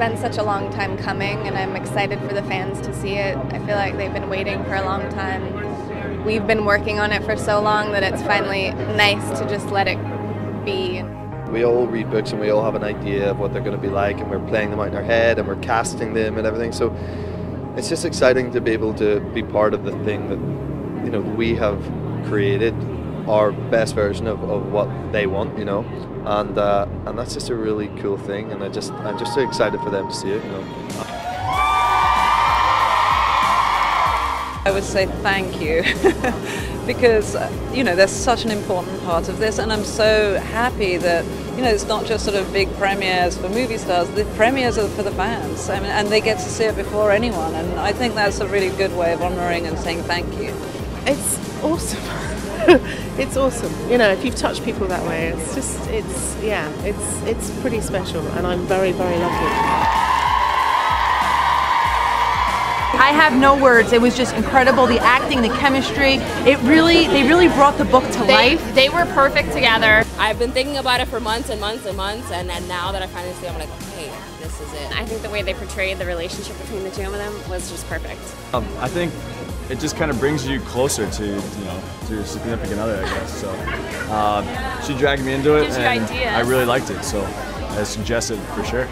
been such a long time coming, and I'm excited for the fans to see it. I feel like they've been waiting for a long time. We've been working on it for so long that it's finally nice to just let it be. We all read books and we all have an idea of what they're going to be like, and we're playing them out in our head and we're casting them and everything. So it's just exciting to be able to be part of the thing that, you know, we have created our best version of what they want, you know, and that's just a really cool thing, and I'm just so excited for them to see it, you know. I would say thank you because, you know, they're such an important part of this, and I'm so happy that, you know, it's not just sort of big premieres for movie stars. The premieres are for the fans, I mean, and they get to see it before anyone, and I think that's a really good way of honouring and saying thank you. It's awesome. It's awesome, you know, if you've touched people that way, it's just, yeah, it's pretty special, and I'm very, very lucky. I have no words. It was just incredible. The acting, the chemistry, they really brought the book to life. They were perfect together. I've been thinking about it for months and months and months, and now that I finally see it, I'm like, okay, this is it. I think the way they portrayed the relationship between the two of them was just perfect. I think it just kind of brings you closer to, you know, to your significant other, I guess. So she dragged me into it, and I really liked it. So I suggested for sure.